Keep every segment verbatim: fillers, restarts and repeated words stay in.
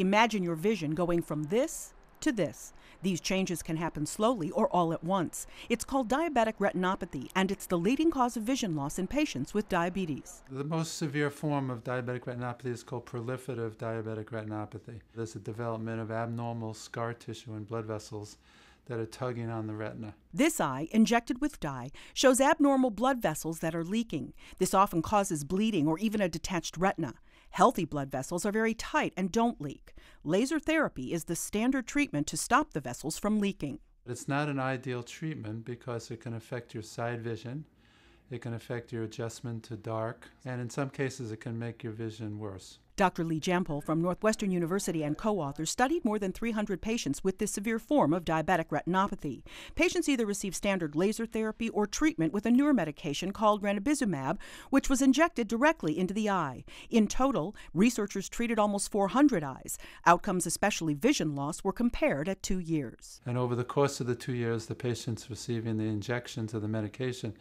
Imagine your vision going from this to this. These changes can happen slowly or all at once. It's called diabetic retinopathy, and it's the leading cause of vision loss in patients with diabetes. The most severe form of diabetic retinopathy is called proliferative diabetic retinopathy. There's a development of abnormal scar tissue and blood vessels that are tugging on the retina. This eye, injected with dye, shows abnormal blood vessels that are leaking. This often causes bleeding or even a detached retina. Healthy blood vessels are very tight and don't leak. Laser therapy is the standard treatment to stop the vessels from leaking. It's not an ideal treatment because it can affect your side vision, it can affect your adjustment to dark, and in some cases it can make your vision worse. Doctor Lee Jampol from Northwestern University and co-authors studied more than three hundred patients with this severe form of diabetic retinopathy. Patients either receive standard laser therapy or treatment with a newer medication called ranibizumab, which was injected directly into the eye. In total, researchers treated almost four hundred eyes. Outcomes, especially vision loss, were compared at two years. And over the course of the two years, the patients receiving the injections of the medication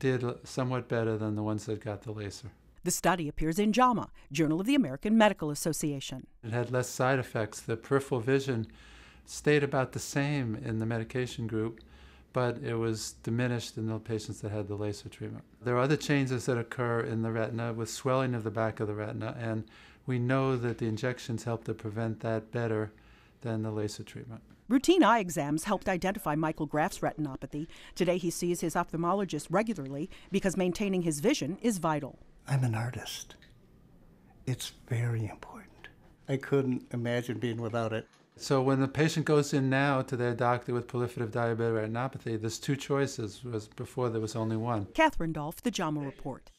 did somewhat better than the ones that got the laser. The study appears in JAMA, Journal of the American Medical Association. It had less side effects. The peripheral vision stayed about the same in the medication group, but it was diminished in the patients that had the laser treatment. There are other changes that occur in the retina with swelling of the back of the retina, and we know that the injections help to prevent that better than the laser treatment. Routine eye exams helped identify Michael Graf's retinopathy. Today he sees his ophthalmologist regularly because maintaining his vision is vital. I'm an artist. It's very important. I couldn't imagine being without it. So when the patient goes in now to their doctor with proliferative diabetic retinopathy, there's two choices, whereas before there was only one. Katherine Dolph, the JAMA Report.